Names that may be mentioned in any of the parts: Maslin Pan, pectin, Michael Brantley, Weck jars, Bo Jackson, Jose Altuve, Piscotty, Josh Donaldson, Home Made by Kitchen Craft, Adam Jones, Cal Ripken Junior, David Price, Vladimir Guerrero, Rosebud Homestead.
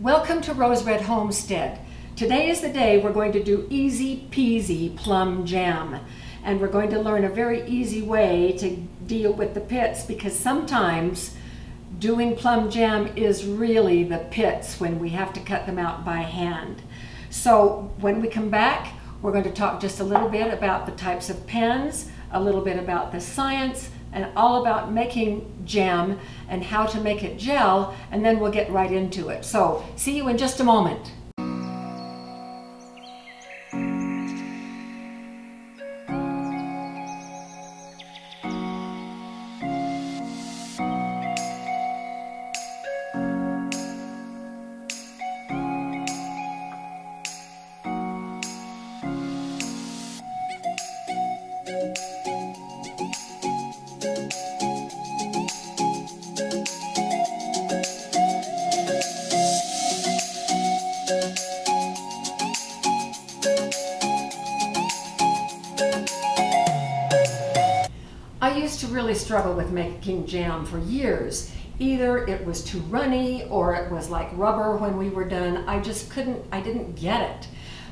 Welcome to Rosebud Homestead. Today is the day we're going to do easy peasy plum jam, and we're going to learn a very easy way to deal with the pits, because sometimes doing plum jam is really the pits when we have to cut them out by hand. So when we come back, we're going to talk just a little bit about the types of pans, a little bit about the science, and all about making jam and how to make it gel, and then we'll get right into it. So, see you in just a moment. I used to really struggle with making jam for years. Either it was too runny or it was like rubber when we were done. I didn't get it.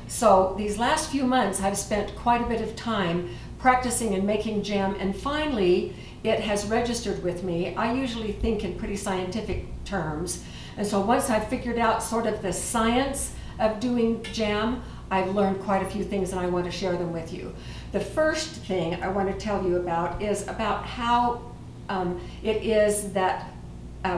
So these last few months I've spent quite a bit of time practicing and making jam, and finally it has registered with me. I usually think in pretty scientific terms, and so once I've figured out sort of the science of doing jam, I've learned quite a few things and I want to share them with you. The first thing I want to tell you about is about how it is that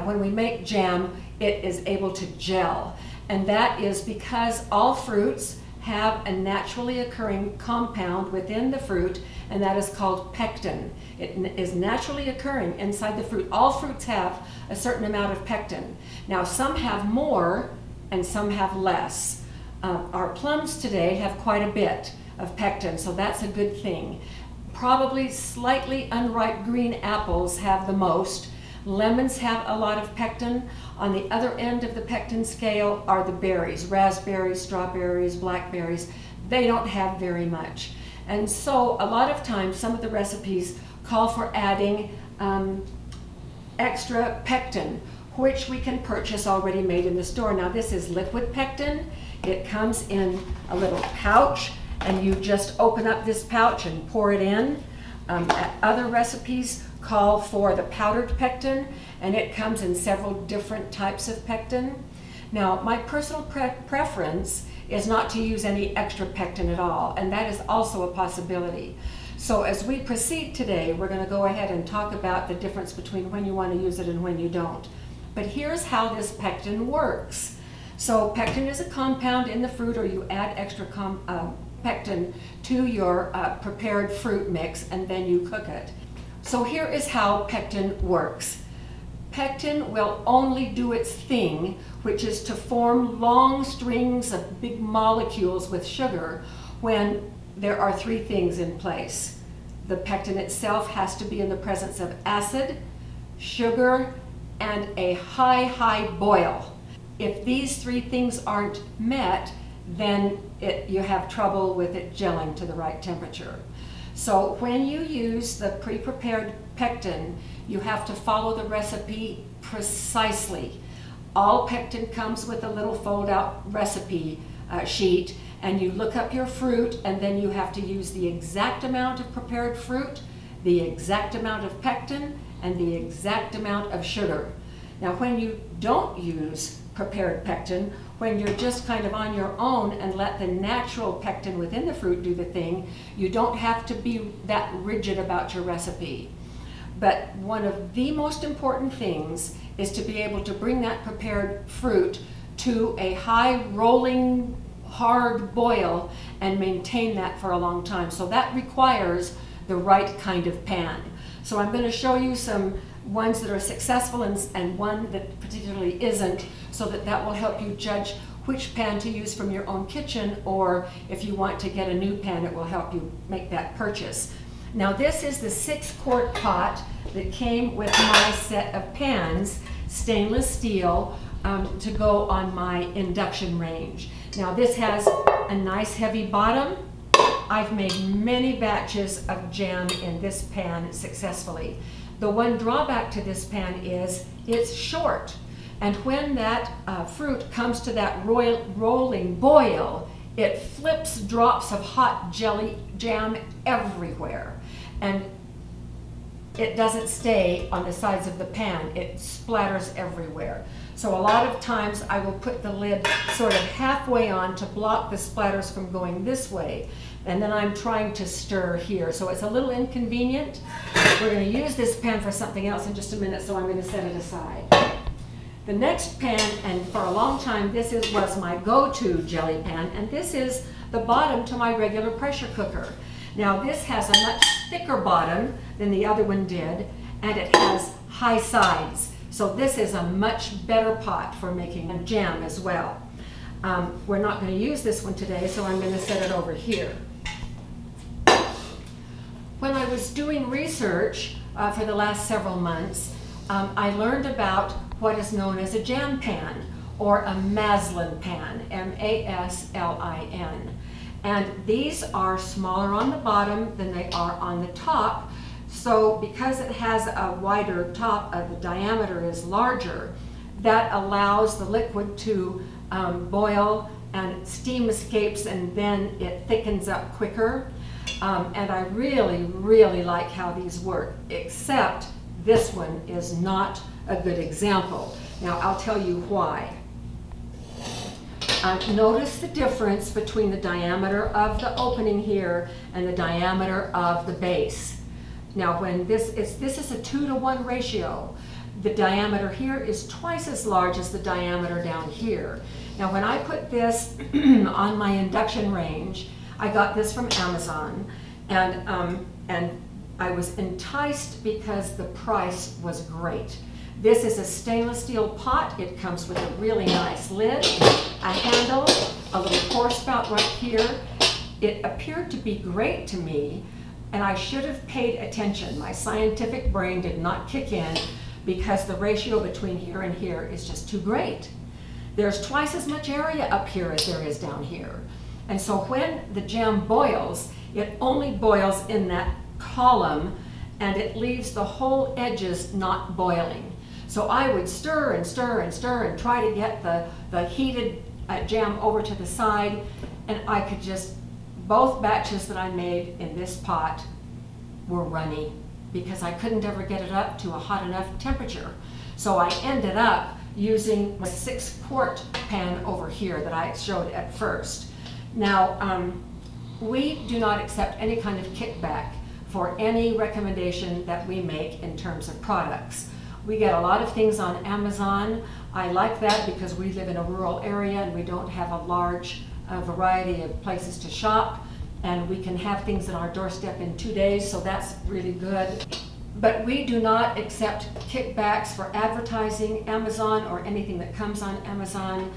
when we make jam, it is able to gel. And that is because all fruits have a naturally occurring compound within the fruit, and that is called pectin. It is naturally occurring inside the fruit. All fruits have a certain amount of pectin. Now, some have more and some have less. Our plums today have quite a bit of pectin, so that's a good thing. Probably slightly unripe green apples have the most. Lemons have a lot of pectin. On the other end of the pectin scale are the berries, raspberries, strawberries, blackberries. They don't have very much. And so a lot of times some of the recipes call for adding extra pectin, which we can purchase already made in the store. Now this is liquid pectin. It comes in a little pouch, and you just open up this pouch and pour it in. Other recipes call for the powdered pectin, and it comes in several different types of pectin. Now, my personal preference is not to use any extra pectin at all, and that is also a possibility. So as we proceed today, we're going to go ahead and talk about the difference between when you want to use it and when you don't. But here's how this pectin works. So pectin is a compound in the fruit, or you add extra pectin to your prepared fruit mix, and then you cook it. So here is how pectin works. Pectin will only do its thing, which is to form long strings of big molecules with sugar, when there are three things in place. The pectin itself has to be in the presence of acid, sugar, and a high boil. If these three things aren't met, then you have trouble with it gelling to the right temperature. So when you use the pre-prepared pectin, you have to follow the recipe precisely. All pectin comes with a little fold-out recipe sheet, and you look up your fruit, and then you have to use the exact amount of prepared fruit, the exact amount of pectin, and the exact amount of sugar. Now, when you don't use prepared pectin, when you're just kind of on your own and let the natural pectin within the fruit do the thing, you don't have to be that rigid about your recipe. But one of the most important things is to be able to bring that prepared fruit to a high rolling hard boil and maintain that for a long time. So that requires the right kind of pan. So I'm going to show you some ones that are successful and one that particularly isn't, so that will help you judge which pan to use from your own kitchen, or if you want to get a new pan, it will help you make that purchase. Now this is the 6-quart pot that came with my set of pans, stainless steel, to go on my induction range. Now this has a nice heavy bottom. I've made many batches of jam in this pan successfully. The one drawback to this pan is it's short. And when that fruit comes to that rolling boil, it flips drops of hot jelly jam everywhere. And it doesn't stay on the sides of the pan. It splatters everywhere. So a lot of times I will put the lid sort of halfway on to block the splatters from going this way. And then I'm trying to stir here. So it's a little inconvenient. We're going to use this pan for something else in just a minute, so I'm going to set it aside. The next pan, and for a long time this was my go-to jelly pan, and this is the bottom to my regular pressure cooker. Now this has a much thicker bottom than the other one did, and it has high sides. So this is a much better pot for making a jam as well. We're not going to use this one today, so I'm going to set it over here. When I was doing research for the last several months, I learned about what is known as a jam pan or a Maslin pan, M-A-S-L-I-N. And these are smaller on the bottom than they are on the top. So because it has a wider top, the diameter is larger, that allows the liquid to boil and steam escapes, and then it thickens up quicker. And I really, really like how these work, except this one is not a good example. Now I'll tell you why. Notice the difference between the diameter of the opening here and the diameter of the base. Now when this is a 2-to-1 ratio. The diameter here is twice as large as the diameter down here. Now when I put this on my induction range, I got this from Amazon, and I was enticed because the price was great. This is a stainless steel pot. It comes with a really nice lid, a handle, a little pour spout right here. It appeared to be great to me, and I should have paid attention. My scientific brain did not kick in because the ratio between here and here is just too great. There's twice as much area up here as there is down here. And so when the jam boils, it only boils in that column, and it leaves the whole edges not boiling. So I would stir and stir and stir and try to get the heated jam over to the side, and I could just, both batches that I made in this pot were runny because I couldn't ever get it up to a hot enough temperature. So I ended up using my 6-quart pan over here that I showed at first. Now, we do not accept any kind of kickback for any recommendation that we make in terms of products. We get a lot of things on Amazon. I like that because we live in a rural area and we don't have a large variety of places to shop, and we can have things on our doorstep in 2 days, so that's really good. But we do not accept kickbacks for advertising Amazon or anything that comes on Amazon.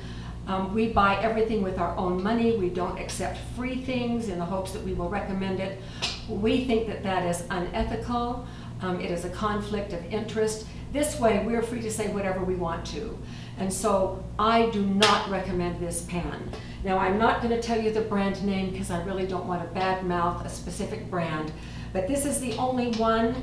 We buy everything with our own money. We don't accept free things in the hopes that we will recommend it. We think that that is unethical. It is a conflict of interest. This way, we're free to say whatever we want to. And so I do not recommend this pan. Now, I'm not going to tell you the brand name because I really don't want to badmouth a specific brand, but this is the only one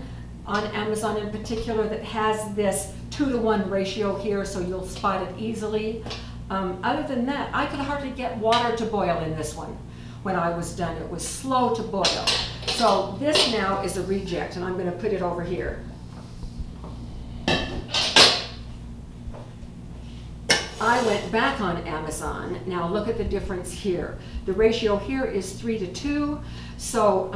on Amazon in particular that has this 2-to-1 ratio here, so you'll spot it easily. Other than that, I could hardly get water to boil in this one. When I was done, it was slow to boil. So this now is a reject, and I'm going to put it over here. I went back on Amazon. Now look at the difference here. The ratio here is 3 to 2. So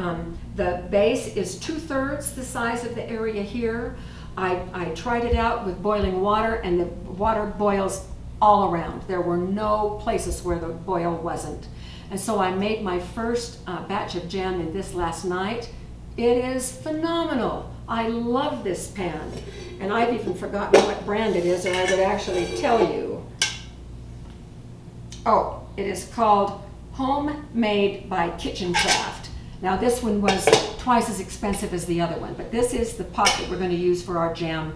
the base is 2/3 the size of the area here. I tried it out with boiling water, and the water boils all around. There were no places where the boil wasn't. And so I made my first batch of jam in this last night. It is phenomenal. I love this pan. And I've even forgotten what brand it is, and I would actually tell you. Oh, it is called Home Made by Kitchen Craft. Now this one was twice as expensive as the other one, but this is the pot that we're going to use for our jam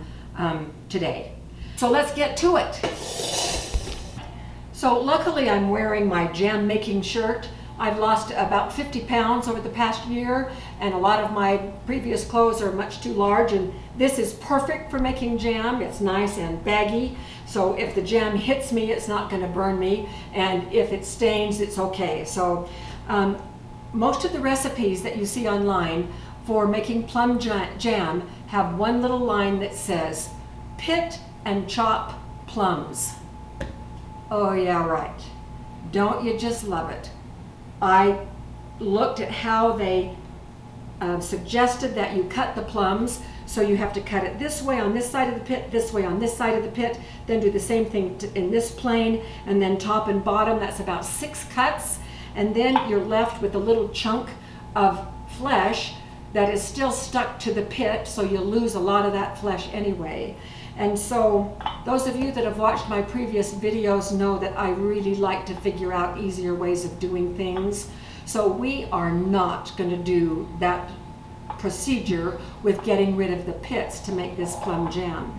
today. So let's get to it. So luckily I'm wearing my jam making shirt. I've lost about 50 pounds over the past year, and a lot of my previous clothes are much too large, and this is perfect for making jam. It's nice and baggy, so if the jam hits me, it's not going to burn me, and if it stains, it's okay. So most of the recipes that you see online for making plum jam have one little line that says, pit and chop plums. Oh yeah, right. Don't you just love it? I looked at how they suggested that you cut the plums, so you have to cut it this way on this side of the pit, this way on this side of the pit, then do the same thing in this plane, and then top and bottom. That's about 6 cuts, and then you're left with a little chunk of flesh that is still stuck to the pit, so you'll lose a lot of that flesh anyway. And so those of you that have watched my previous videos know that I really like to figure out easier ways of doing things. So we are not going to do that procedure with getting rid of the pits to make this plum jam.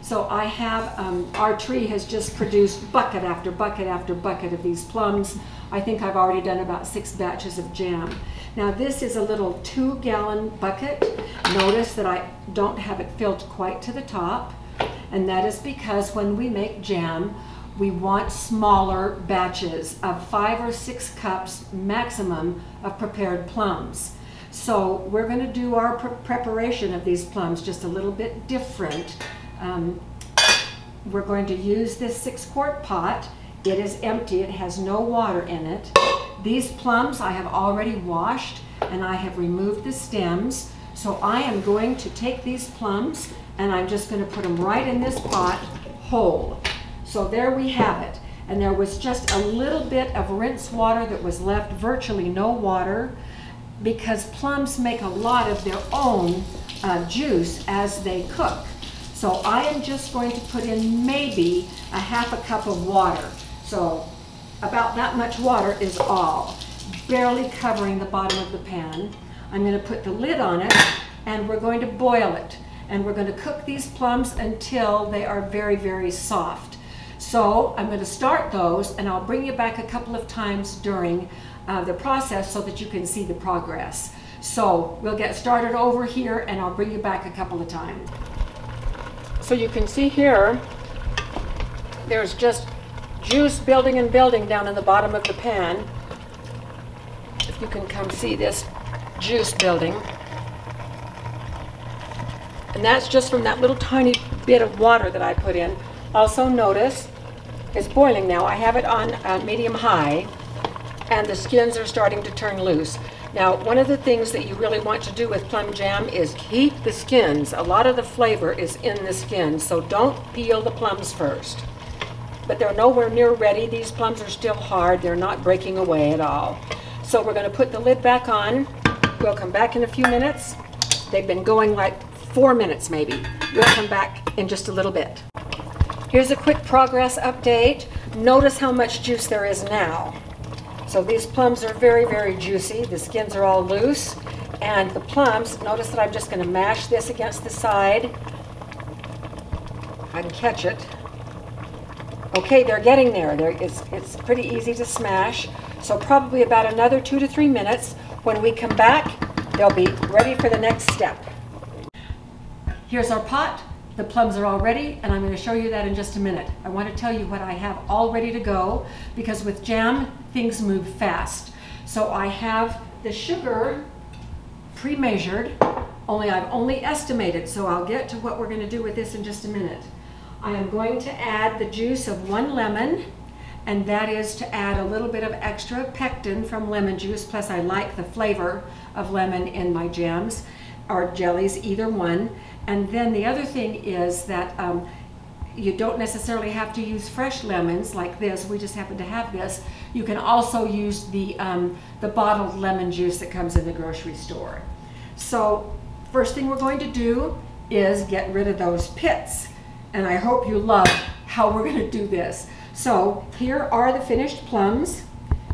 So I have, our tree has just produced bucket after bucket after bucket of these plums. I think I've already done about 6 batches of jam. Now this is a little 2-gallon bucket. Notice that I don't have it filled quite to the top. And that is because when we make jam, we want smaller batches of 5 or 6 cups maximum of prepared plums. So we're going to do our preparation of these plums just a little bit different. We're going to use this 6-quart pot. It is empty. It has no water in it. These plums I have already washed, and I have removed the stems. So I am going to take these plums, and I'm just going to put them right in this pot whole. So there we have it. And there was just a little bit of rinse water that was left, virtually no water, because plums make a lot of their own juice as they cook. So I am just going to put in maybe a ½ cup of water. So about that much water is all, barely covering the bottom of the pan. I'm going to put the lid on it, and we're going to boil it. And we're going to cook these plums until they are very, very soft. So I'm going to start those, and I'll bring you back a couple of times during the process so that you can see the progress. So we'll get started over here, and I'll bring you back a couple of times. So you can see here, there's just juice building and building down in the bottom of the pan. If you can come see this juice building. And that's just from that little tiny bit of water that I put in. Also notice, it's boiling now. I have it on medium-high, and the skins are starting to turn loose. Now, one of the things that you really want to do with plum jam is keep the skins. A lot of the flavor is in the skins, so don't peel the plums first. But they're nowhere near ready. These plums are still hard. They're not breaking away at all. So we're going to put the lid back on. We'll come back in a few minutes. They've been going like 4 minutes maybe. We'll come back in just a little bit. Here's a quick progress update. Notice how much juice there is now. So these plums are very, very juicy. The skins are all loose. And the plums, notice that I'm just going to mash this against the side. If I can catch it. Okay, they're getting there. It's pretty easy to smash. So probably about another 2 to 3 minutes. When we come back, they'll be ready for the next step. Here's our pot. The plums are all ready, and I'm going to show you that in just a minute. I want to tell you what I have all ready to go, because with jam, things move fast. So I have the sugar pre-measured, only I've only estimated, so I'll get to what we're going to do with this in just a minute. I am going to add the juice of 1 lemon, and that is to add a little bit of extra pectin from lemon juice, plus I like the flavor of lemon in my jams or jellies, either one. And then the other thing is that you don't necessarily have to use fresh lemons like this. We just happen to have this. You can also use the bottled lemon juice that comes in the grocery store. So first thing we're going to do is get rid of those pits. And I hope you love how we're going to do this. So here are the finished plums.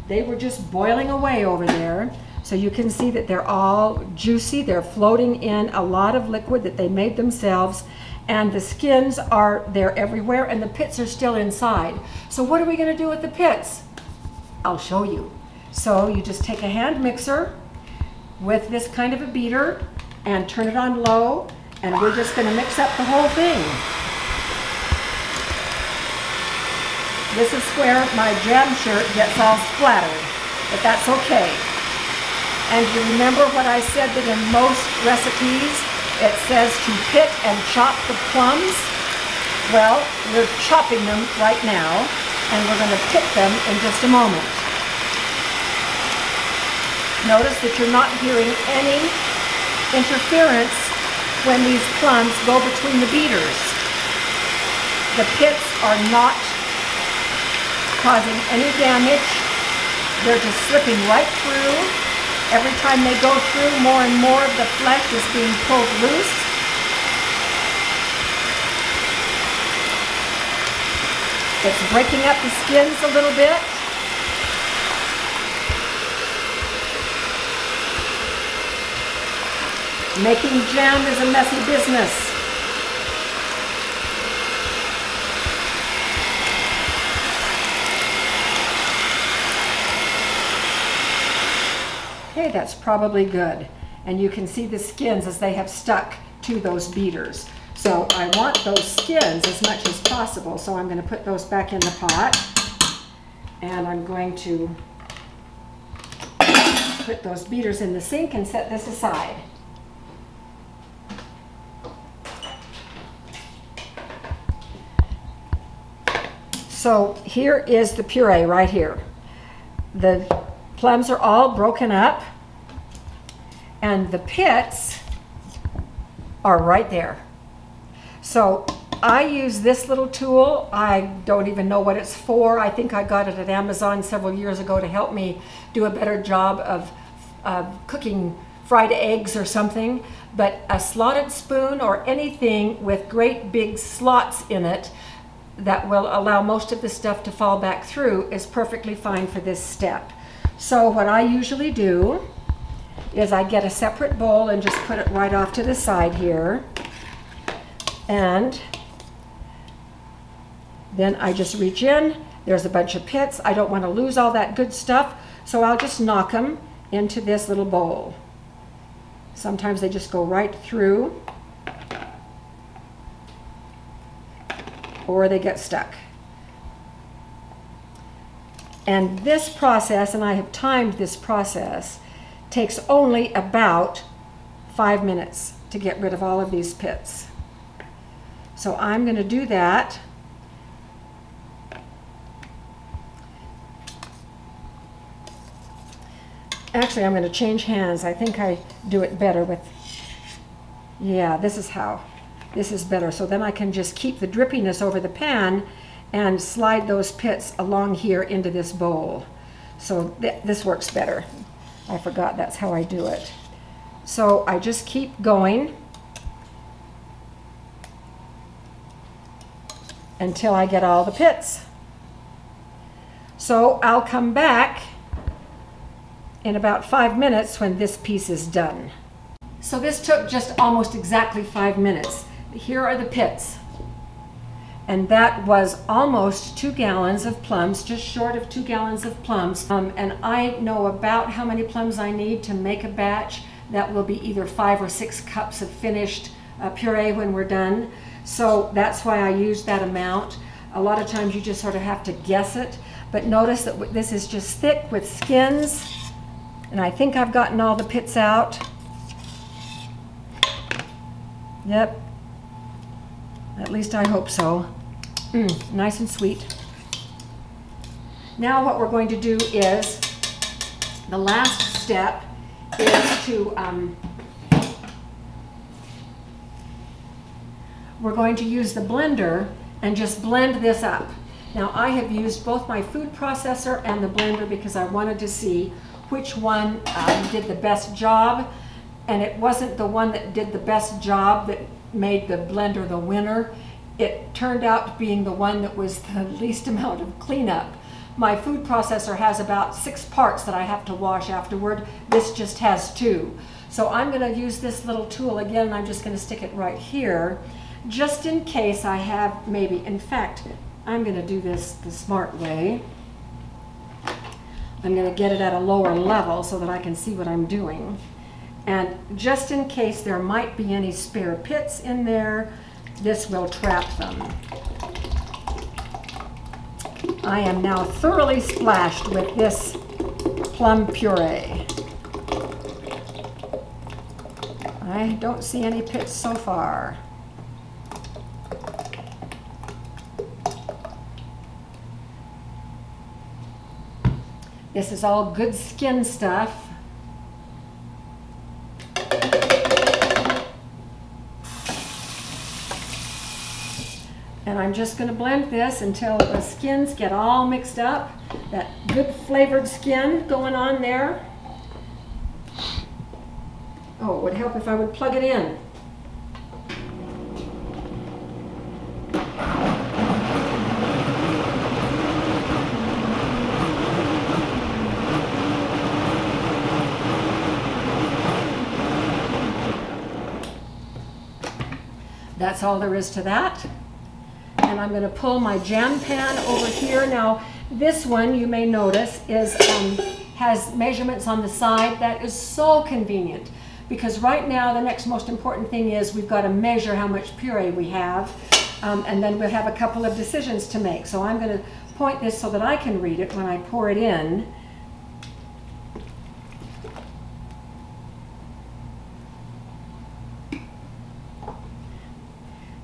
They were just boiling away over there. So you can see that they're all juicy. They're floating in a lot of liquid that they made themselves, and the skins are there everywhere, and the pits are still inside. So what are we going to do with the pits? I'll show you. So you just take a hand mixer with this kind of a beater and turn it on low, and we're just going to mix up the whole thing. This is where my jam shirt gets all splattered, but that's okay. And you remember what I said that in most recipes it says to pick and chop the plums? Well, we're chopping them right now, and we're going to pick them in just a moment. Notice that you're not hearing any interference when these plums go between the beaters. The pits are not causing any damage. They're just slipping right through. Every time they go through, more and more of the flesh is being pulled loose. It's breaking up the skins a little bit. Making jam is a messy business. Okay, that's probably good. And you can see the skins as they have stuck to those beaters. So I want those skins as much as possible, so I'm going to put those back in the pot. And I'm going to put those beaters in the sink and set this aside. So here is the puree right here. The plums are all broken up, and the pits are right there. So I use this little tool. I don't even know what it's for. I think I got it at Amazon several years ago to help me do a better job of cooking fried eggs or something. But a slotted spoon or anything with great big slots in it that will allow most of the stuff to fall back through is perfectly fine for this step. So what I usually do is I get a separate bowl and just put it right off to the side here. And then I just reach in. There's a bunch of pits. I don't want to lose all that good stuff, so I'll just knock them into this little bowl. Sometimes they just go right through, or they get stuck. And this process, and I have timed this process, takes only about 5 minutes to get rid of all of these pits. So I'm going to do that. Actually, I'm going to change hands. I think I do it better with, yeah, this is how. This is better, so then I can just keep the drippiness over the pan and slide those pits along here into this bowl. So this works better. I forgot that's how I do it. So I just keep going until I get all the pits. So I'll come back in about 5 minutes when this piece is done. So this took just almost exactly 5 minutes. Here are the pits, and that was almost 2 gallons of plums, just short of 2 gallons of plums, and I know about how many plums I need to make a batch that will be either 5 or 6 cups of finished puree when we're done. So that's why I used that amount. A lot of times you just sort of have to guess it, but notice that this is just thick with skins, and I think I've gotten all the pits out. Yep, at least I hope so. Nice and sweet. Now what we're going to do is, the last step is to, we're going to use the blender and just blend this up. Now I have used both my food processor and the blender because I wanted to see which one did the best job. And it wasn't the one that did the best job that made the blender the winner. It turned out being the one that was the least amount of cleanup. My food processor has about 6 parts that I have to wash afterward. This just has 2. So I'm going to use this little tool again, and I'm just going to stick it right here, just in case I have maybe, in fact, I'm going to do this the smart way. I'm going to get it at a lower level so that I can see what I'm doing. And just in case there might be any spare pits in there, this will trap them. I am now thoroughly splashed with this plum puree. I don't see any pits so far. This is all good skin stuff. And I'm just going to blend this until the skins get all mixed up. That good flavored skin going on there. Oh, it would help if I would plug it in. That's all there is to that. And I'm going to pull my jam pan over here. Now, this one, you may notice, is has measurements on the side. That is so convenient, because right now the next most important thing is we've got to measure how much puree we have, and then we'll have a couple of decisions to make. So I'm going to point this so that I can read it when I pour it in.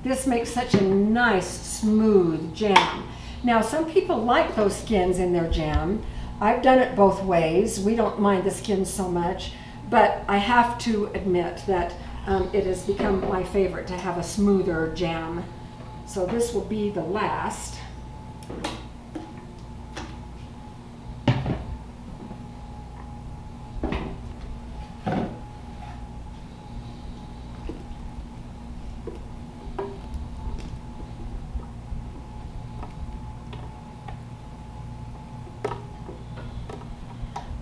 This makes such a nice, smooth jam. Now, some people like those skins in their jam. I've done it both ways. We don't mind the skins so much, but I have to admit that it has become my favorite to have a smoother jam. So this will be the last.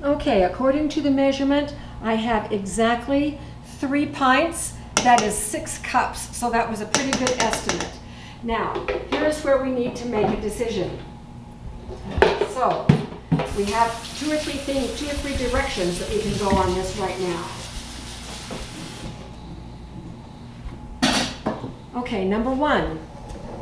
Okay, according to the measurement, I have exactly 3 pints, that is 6 cups, so that was a pretty good estimate. Now, here's where we need to make a decision. So, we have two or three directions that we can go on this right now. Okay, number 1,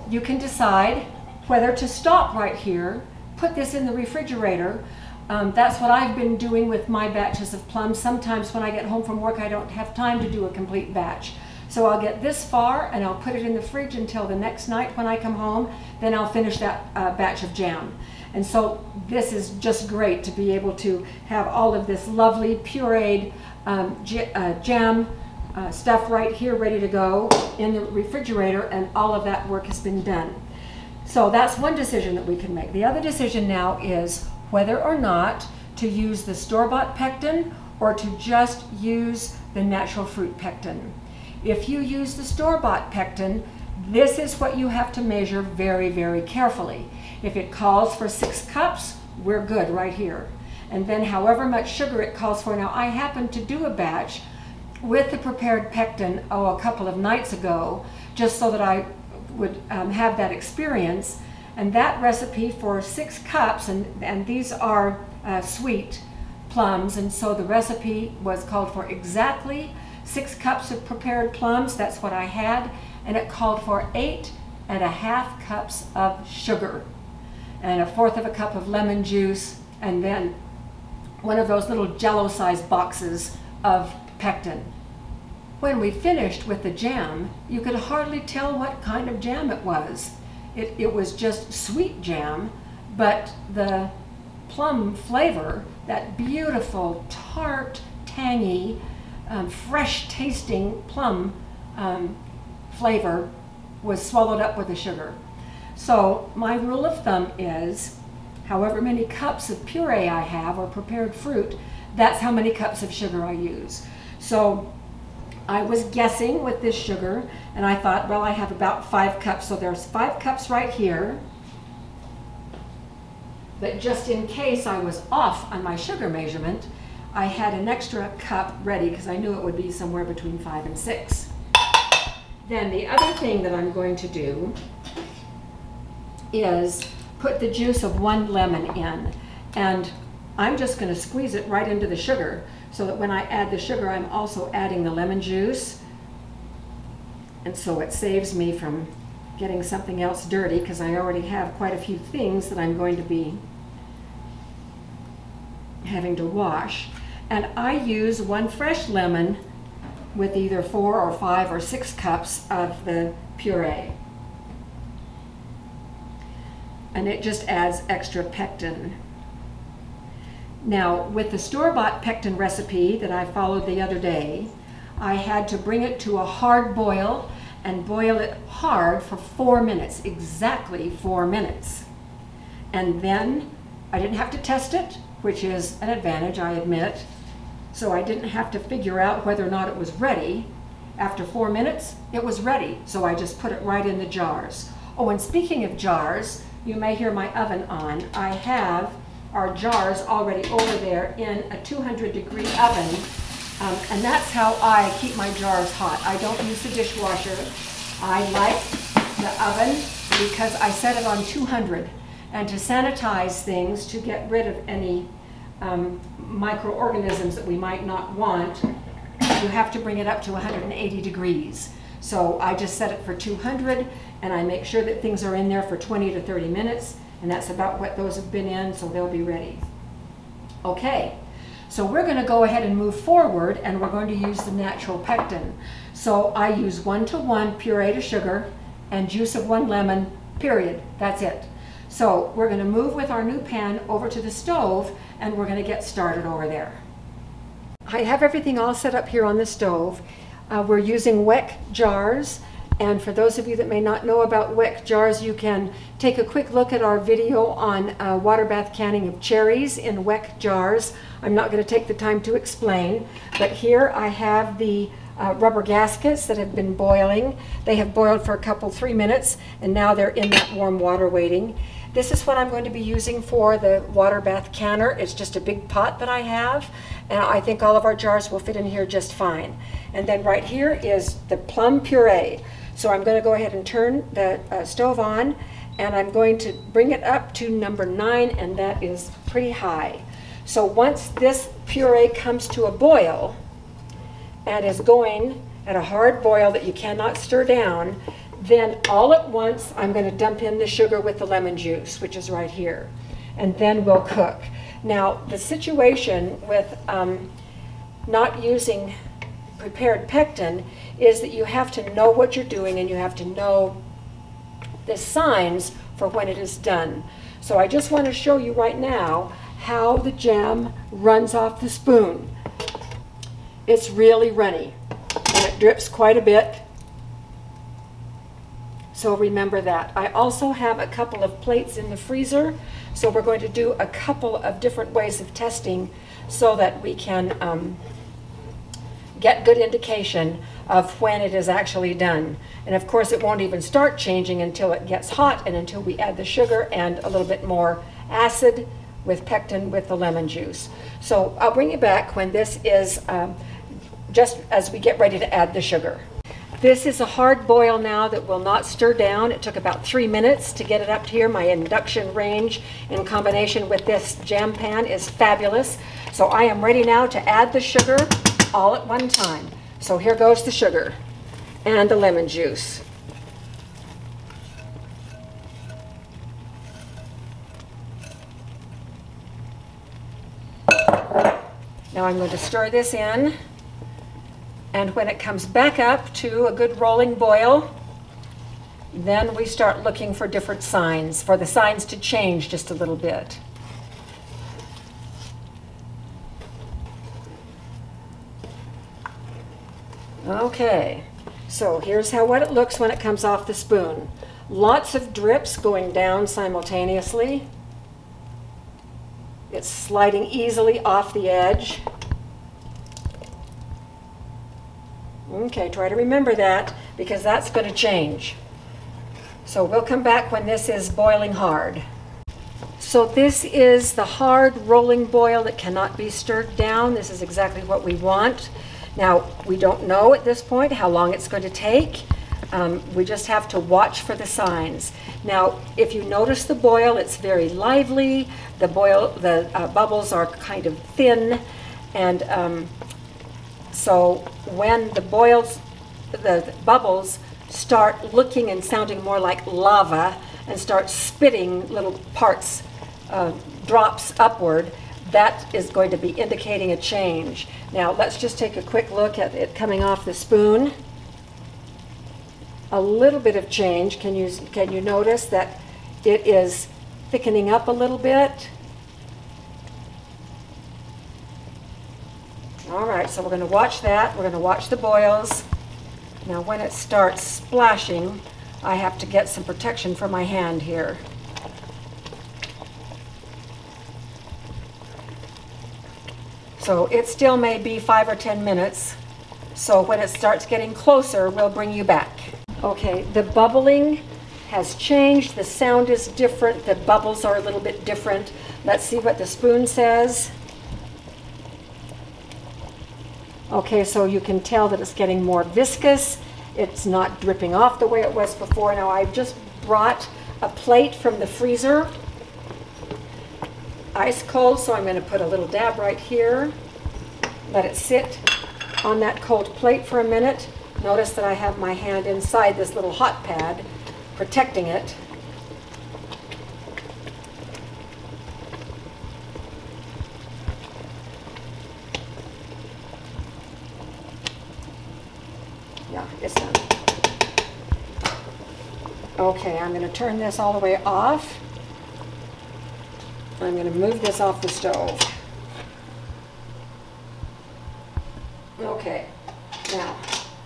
you can decide whether to stop right here, put this in the refrigerator. That's what I've been doing with my batches of plums. Sometimes when I get home from work, I don't have time to do a complete batch. So I'll get this far and I'll put it in the fridge until the next night when I come home. Then I'll finish that batch of jam. And so this is just great to be able to have all of this lovely pureed jam stuff right here ready to go in the refrigerator, and all of that work has been done. So that's one decision that we can make. The other decision now is whether or not to use the store-bought pectin or to just use the natural fruit pectin. If you use the store-bought pectin, this is what you have to measure very, very carefully. If it calls for 6 cups, we're good right here. And then however much sugar it calls for. Now, I happened to do a batch with the prepared pectin, a couple of nights ago, just so that I would have that experience. And that recipe for 6 cups, and these are sweet plums, and so the recipe was called for exactly 6 cups of prepared plums. That's what I had, and it called for 8½ cups of sugar and 1/4 cup of lemon juice, and then one of those little jello-sized boxes of pectin. When we finished with the jam, you could hardly tell what kind of jam it was. It was just sweet jam, but the plum flavor, that beautiful, tart, tangy, fresh-tasting plum flavor was swallowed up with the sugar. So my rule of thumb is, however many cups of puree I have, or prepared fruit, that's how many cups of sugar I use. So I was guessing with this sugar, and I thought, well, I have about 5 cups, so there's 5 cups right here. But just in case I was off on my sugar measurement, I had an extra cup ready, because I knew it would be somewhere between 5 and 6. Then the other thing that I'm going to do is put the juice of 1 lemon in. And I'm just going to squeeze it right into the sugar, so that when I add the sugar, I'm also adding the lemon juice. And so it saves me from getting something else dirty, because I already have quite a few things that I'm going to be having to wash. And I use one fresh lemon with either 4 or 5 or 6 cups of the puree. And it just adds extra pectin. Now, with the store-bought pectin recipe that I followed the other day, I had to bring it to a hard boil and boil it hard for 4 minutes, exactly 4 minutes. And then I didn't have to test it, which is an advantage, I admit. So I didn't have to figure out whether or not it was ready. After 4 minutes, it was ready. So I just put it right in the jars. Oh, and speaking of jars, you may hear my oven on. I have our jars already over there in a 200-degree oven. And that's how I keep my jars hot. I don't use the dishwasher. I like the oven because I set it on 200, and to sanitize things, to get rid of any microorganisms that we might not want, you have to bring it up to 180 degrees. So I just set it for 200, and I make sure that things are in there for 20 to 30 minutes, and that's about what those have been in, so they'll be ready. Okay. So we're going to go ahead and move forward, and we're going to use the natural pectin. So I use 1-to-1 puree to sugar and juice of 1 lemon, period. That's it. So we're going to move with our new pan over to the stove, and we're going to get started over there. I have everything all set up here on the stove. We're using Weck jars, and for those of you that may not know about Weck jars, you can take a quick look at our video on water bath canning of cherries in Weck jars. I'm not going to take the time to explain, but here I have the rubber gaskets that have been boiling. They have boiled for a couple, 3 minutes, and now they're in that warm water waiting. This is what I'm going to be using for the water bath canner. It's just a big pot that I have, and I think all of our jars will fit in here just fine. And then right here is the plum puree. So I'm going to go ahead and turn the stove on, and I'm going to bring it up to number 9, and that is pretty high. So once this puree comes to a boil and is going at a hard boil that you cannot stir down, then all at once I'm going to dump in the sugar with the lemon juice, which is right here, and then we'll cook. Now, the situation with not using prepared pectin is that you have to know what you're doing, and you have to know the signs for when it is done. So I just want to show you right now how the jam runs off the spoon. It's really runny, and it drips quite a bit, so remember that. I also have a couple of plates in the freezer, so we're going to do a couple of different ways of testing so that we can get good indication of when it is actually done. And of course, it won't even start changing until it gets hot and until we add the sugar and a little bit more acid with pectin with the lemon juice. So I'll bring you back when this is just as we get ready to add the sugar. This is a hard boil now that will not stir down. It took about 3 minutes to get it up here. My induction range in combination with this jam pan is fabulous. So I am ready now to add the sugar all at one time. So here goes the sugar and the lemon juice. Now I'm going to stir this in, and when it comes back up to a good rolling boil, then we start looking for different signs, for the signs to change just a little bit. Okay, so here's how what it looks when it comes off the spoon. Lots of drips going down simultaneously. It's sliding easily off the edge. Okay, try to remember that, because that's going to change. So we'll come back when this is boiling hard. So this is the hard rolling boil that cannot be stirred down. This is exactly what we want. Now, we don't know at this point how long it's going to take. We just have to watch for the signs. Now, if you notice the boil, it's very lively. The boil, the bubbles are kind of thin, and so when the bubbles start looking and sounding more like lava and start spitting little parts, drops upward, that is going to be indicating a change. Now, let's just take a quick look at it coming off the spoon. A little bit of change. Can you notice that it is thickening up a little bit? All right, so we're going to watch that. We're going to watch the boils. Now, when it starts splashing, I have to get some protection for my hand here. So it still may be 5 or 10 minutes. So when it starts getting closer, we'll bring you back. Okay, the bubbling has changed. The sound is different. The bubbles are a little bit different. Let's see what the spoon says. Okay, so you can tell that it's getting more viscous. It's not dripping off the way it was before. Now, I've just brought a plate from the freezer, ice cold, so I'm going to put a little dab right here. Let it sit on that cold plate for a minute. Notice that I have my hand inside this little hot pad, protecting it. Yeah, it's done. Okay, I'm going to turn this all the way off. I'm going to move this off the stove. Okay, now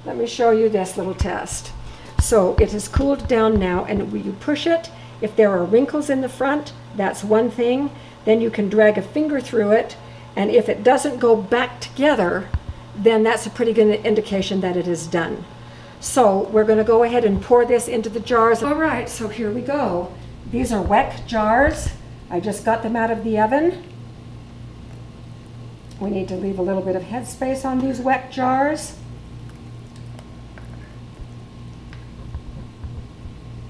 let me show you this little test. So it has cooled down now, and when you push it, if there are wrinkles in the front, that's one thing. Then you can drag a finger through it, and if it doesn't go back together, then that's a pretty good indication that it is done. So we're going to go ahead and pour this into the jars. All right, so here we go. These are Weck jars. I just got them out of the oven. We need to leave a little bit of headspace on these Weck jars.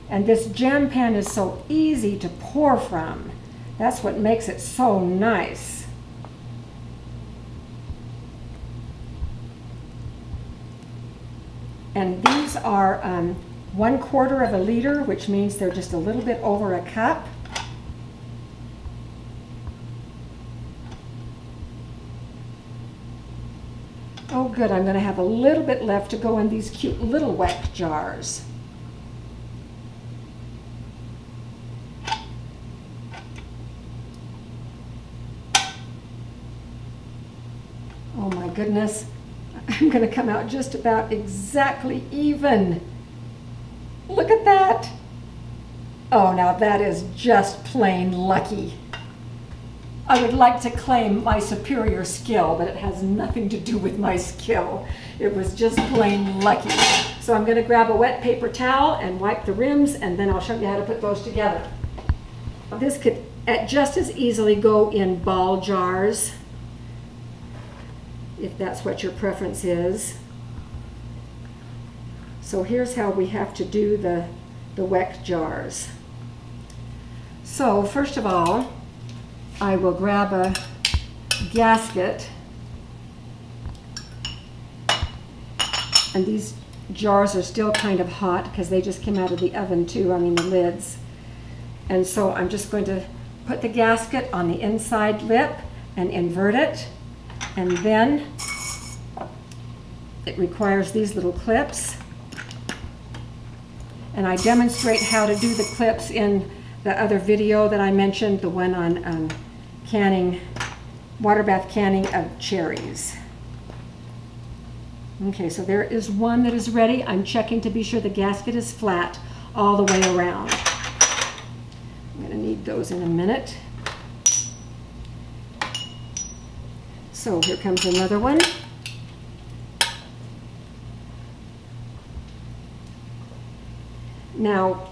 And this jam pan is so easy to pour from. That's what makes it so nice. And these are 1/4 of a liter, which means they're just a little bit over a cup. Oh good, I'm going to have a little bit left to go in these cute little Weck jars. Oh my goodness, I'm going to come out just about exactly even. Look at that. Oh, now that is just plain lucky. I would like to claim my superior skill, but it has nothing to do with my skill. It was just plain lucky. So I'm going to grab a wet paper towel and wipe the rims, and then I'll show you how to put those together. This could just as easily go in ball jars, if that's what your preference is. So here's how we have to do the Weck jars. So first of all, I will grab a gasket, and these jars are still kind of hot because they just came out of the oven too, I mean the lids. And so I'm just going to put the gasket on the inside lip and invert it, and then it requires these little clips. And I demonstrate how to do the clips in the other video that I mentioned, the one on canning, water bath canning of cherries. Okay, so there is one that is ready. I'm checking to be sure the gasket is flat all the way around. I'm going to need those in a minute. So here comes another one. Now,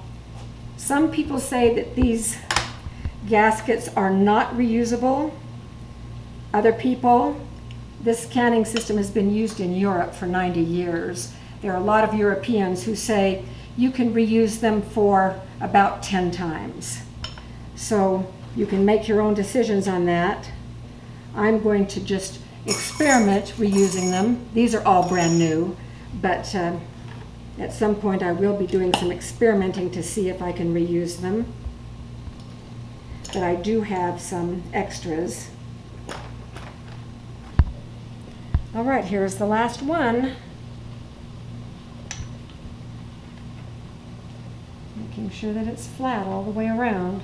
some people say that these gaskets are not reusable. Other people, this canning system has been used in Europe for 90 years, There are a lot of Europeans who say you can reuse them for about 10 times. So you can make your own decisions on that. I'm going to just experiment reusing them. These are all brand new, but at some point I will be doing some experimenting to see if I can reuse them. But I do have some extras. All right, here's the last one. Making sure that it's flat all the way around.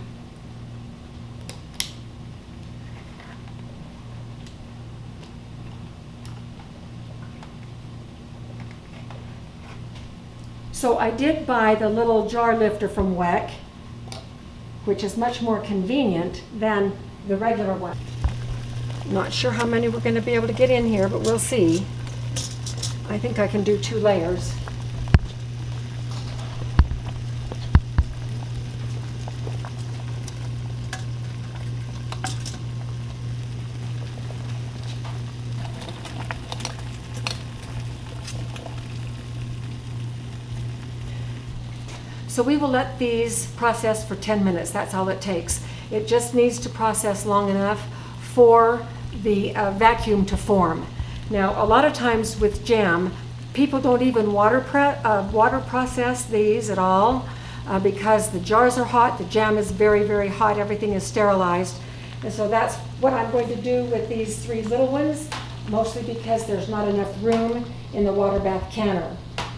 So I did buy the little jar lifter from Weck, which is much more convenient than the regular one. Not sure how many we're going to be able to get in here, but we'll see. I think I can do 2 layers. So we will let these process for 10 minutes. That's all it takes. It just needs to process long enough for the vacuum to form. Now, a lot of times with jam, people don't even water process these at all because the jars are hot, the jam is very, very hot, everything is sterilized. And so that's what I'm going to do with these 3 little ones, mostly because there's not enough room in the water bath canner.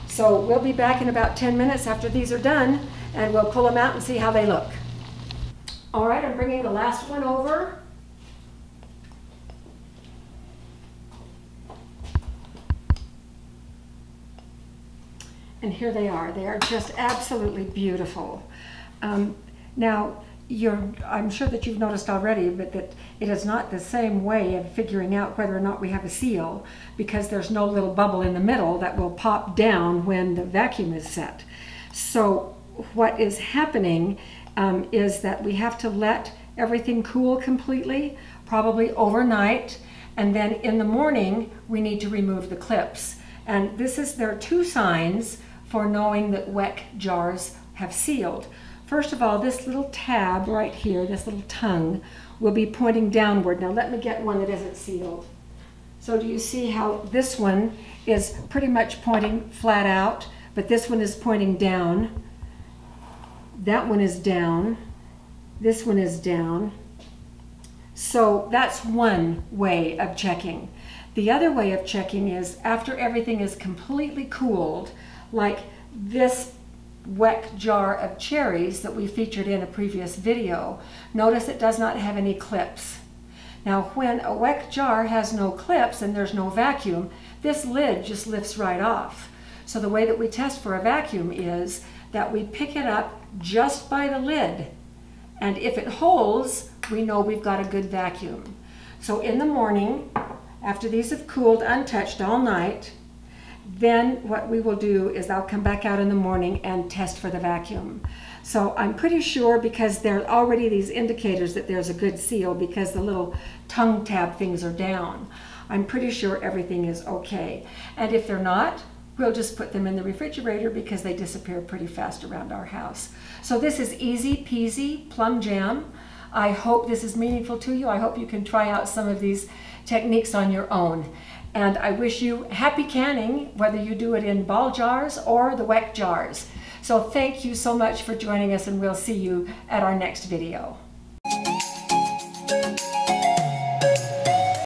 So we'll be back in about 10 minutes after these are done, and we'll pull them out and see how they look. All right, I'm bringing the last one over. And here they are. They are just absolutely beautiful. Now, I'm sure that you've noticed already, but that it is not the same way of figuring out whether or not we have a seal, because there's no little bubble in the middle that will pop down when the vacuum is set. So what is happening is that we have to let everything cool completely, probably overnight, and then in the morning we need to remove the clips. And there are 2 signs for knowing that Weck jars have sealed. First of all, this little tab right here, this little tongue, will be pointing downward. Now let me get one that isn't sealed. So do you see how this one is pretty much pointing flat out, but this one is pointing down. That one is down. This one is down. So that's one way of checking. The other way of checking is after everything is completely cooled, like this Weck jar of cherries that we featured in a previous video. Notice it does not have any clips. Now, when a Weck jar has no clips and there's no vacuum, this lid just lifts right off. So the way that we test for a vacuum is that we pick it up just by the lid. And if it holds, we know we've got a good vacuum. So in the morning, after these have cooled untouched all night, then what we will do is I'll come back out in the morning and test for the vacuum. So I'm pretty sure, because there are already these indicators that there's a good seal because the little tongue tab things are down. I'm pretty sure everything is okay. And if they're not, we'll just put them in the refrigerator because they disappear pretty fast around our house. So this is easy peasy plum jam. I hope this is meaningful to you. I hope you can try out some of these techniques on your own. And I wish you happy canning, whether you do it in ball jars or the Weck jars. So thank you so much for joining us, and we'll see you at our next video.